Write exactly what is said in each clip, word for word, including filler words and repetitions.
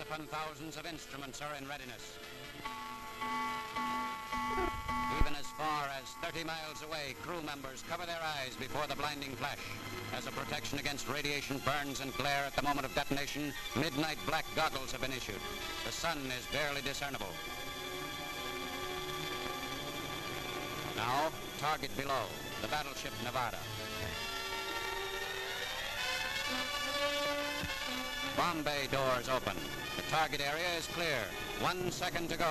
Thousands upon thousands of instruments are in readiness. Even as far as thirty miles away, crew members cover their eyes before the blinding flash. As a protection against radiation burns and glare at the moment of detonation, midnight black goggles have been issued. The sun is barely discernible. Now, target below, the battleship Nevada. Bomb bay doors open. The target area is clear. One second to go.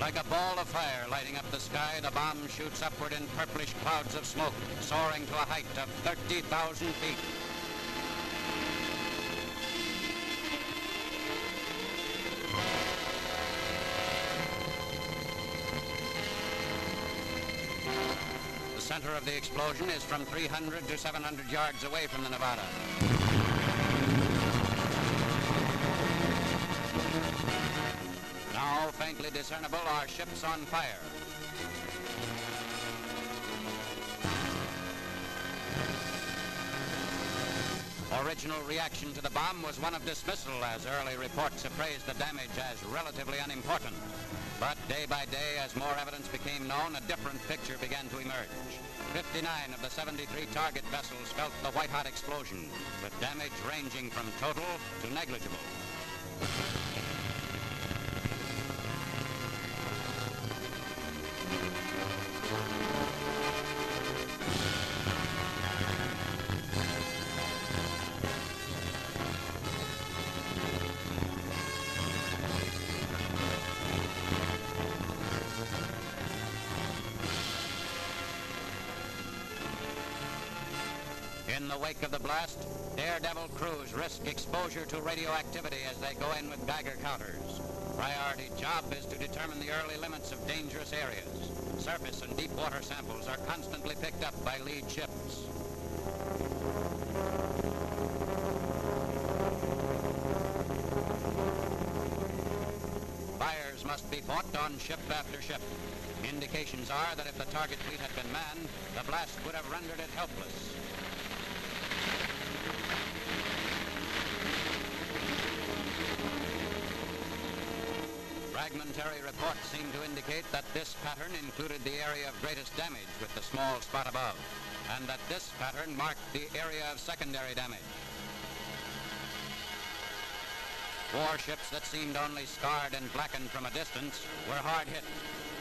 Like a ball of fire lighting up the sky, the bomb shoots upward in purplish clouds of smoke, soaring to a height of thirty thousand feet. The center of the explosion is from three hundred to seven hundred yards away from the Nevada. Now, faintly discernible are ships on fire. Original reaction to the bomb was one of dismissal, as early reports appraised the damage as relatively unimportant. But day by day, as more evidence became known, a different picture began to emerge. fifty-nine of the seventy-three target vessels felt the white-hot explosion, with damage ranging from total to negligible. In the wake of the blast, daredevil crews risk exposure to radioactivity as they go in with Geiger counters. Priority job is to determine the early limits of dangerous areas. Surface and deep water samples are constantly picked up by lead ships. Fires must be fought on ship after ship. Indications are that if the target fleet had been manned, the blast would have rendered it helpless. Fragmentary reports seem to indicate that this pattern included the area of greatest damage with the small spot above, and that this pattern marked the area of secondary damage. Warships that seemed only scarred and blackened from a distance were hard hit.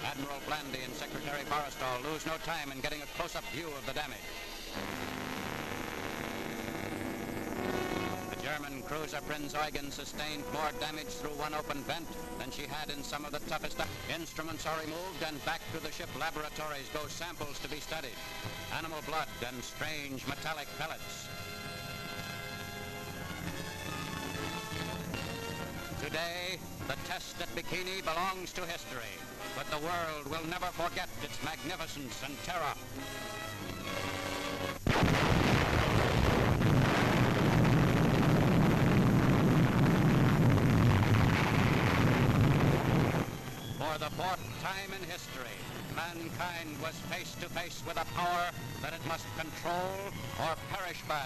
Admiral Blandy and Secretary Forrestal lose no time in getting a close-up view of the damage. German cruiser Prinz Eugen sustained more damage through one open vent than she had in some of the toughest. Instruments are removed and back to the ship laboratories go samples to be studied. Animal blood and strange metallic pellets. Today, the test at Bikini belongs to history, but the world will never forget its magnificence and terror. For the fourth time in history, mankind was face to face with a power that it must control or perish by.